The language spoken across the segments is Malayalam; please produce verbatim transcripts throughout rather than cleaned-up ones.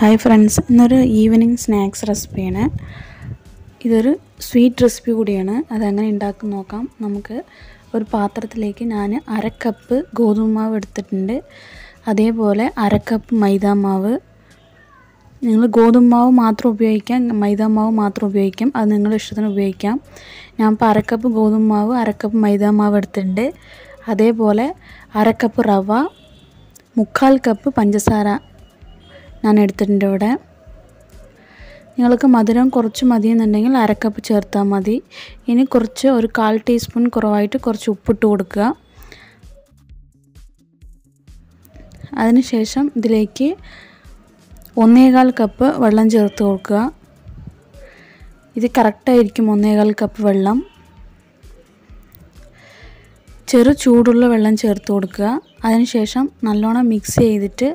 Hi friends, this is an evening snacks recipe. This is a sweet recipe. That's why we have to make a cup of goduma. That's why a cup of maida. You can goduma and maida. You can use a cup of goduma and a cup of maida. That's why a cup of rava, one cup of panchasara. நான் எடுத்துட்டு விட உங்களுக்கு மதுரம் കുറച്ച് മതിയെന്നുണ്ടെങ്കിൽ അര കപ്പ് ചേർത്താ മതി ഇനി കുറച്ച് ഒരു കാൽ ടീസ്പൂൺ കുറവായിട്ട് കുറച്ച് ഉപ്പ് ഇട്ട് കൊടുക്കുക അതിനുശേഷം ഇതിലേക്ക് ഒന്നേകാൽ കപ്പ് വെള്ളം ചേർത്ത് കൊടുക്കുക ഇത് കറക്റ്റ് ആയിരിക്കും ഒന്നേകാൽ കപ്പ് വെള്ളം ചെറു ചൂടുള്ള വെള്ളം ചേർത്ത് കൊടുക്കുക അതിനുശേഷം നല്ലോണം മിക്സ് ചെയ്തിട്ട്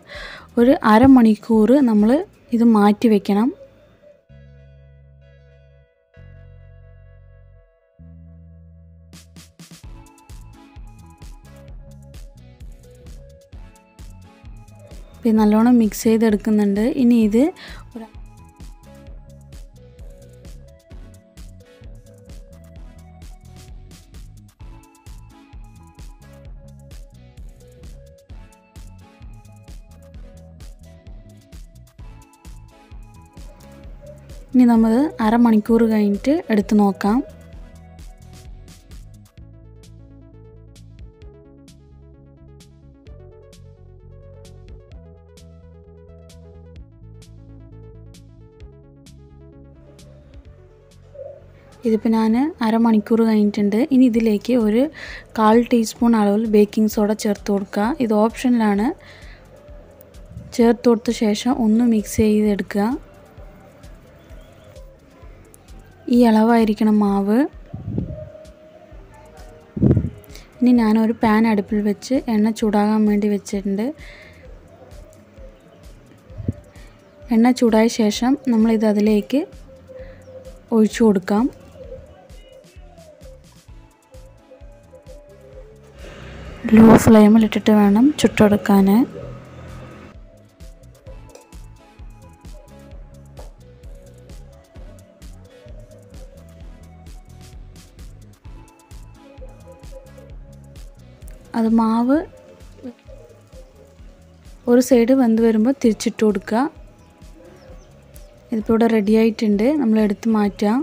ഒരു അര മണിക്കൂർ നമ്മൾ ഇത് മാറ്റി വെക്കണം ഇപ്പോ നല്ലോണം മിക്സ് ചെയ്ത് എടുക്കുന്നുണ്ട് ഇനി ഇത് We will see the Aramanikur Gainte at the Noka. This is the Aramanikur Gainte in the lake or a kal teaspoon of baking soda cherturka. This is the option lana cherturta shesha on the mixer. This is the மாவு இனி நான் ஒரு pan அடுப்பில் വെச்சு எண்ணெய் ചൂടാകാൻ വേണ്ടി വെച്ചിട്ടുണ്ട് எண்ணெய் ചൂടായ ശേഷം നമ്മൾ ഇത് അതിലേക്ക് ഒഴിച്ചു കൊടുക്കാം ലോ ഫ്ലെയിമിൽ ഇട്ടിട്ട് വേണം ചുട്ടെടുക്കാൻ அது மாவு ஒரு சைடு வந்து വരുമ്പോൾ തിരിച്ചിട്ട് കൊടുക്കുക ഇതിപ്പോൾ റെഡി ആയിട്ടുണ്ട് നമ്മൾ എടുത്ത് മാറ്റാം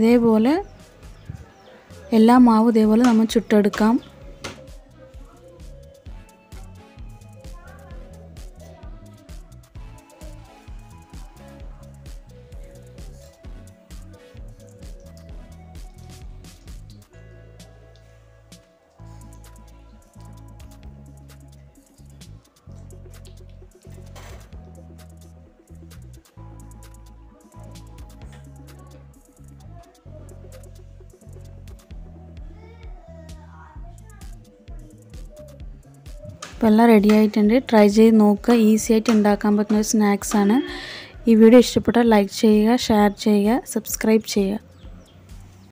ഇതേപോലെ എല്ലാ മാവും ഇതേപോലെ നമ്മൾ ചുട്ടെടുക്കാം Pella ready ആയിട്ടുണ്ട് ട്രൈ ചെയ്ത് നോക്കുക ഈസി ആയിട്ട് ഉണ്ടാക്കാൻ പറ്റുന്ന ഒരു സ്നാക്സ് ആണ് ഈ വീഡിയോ ഇഷ്ടപ്പെട്ടാൽ ലൈക്ക് ചെയ്യുക ഷെയർ ചെയ്യുക സബ്സ്ക്രൈബ് ചെയ്യുക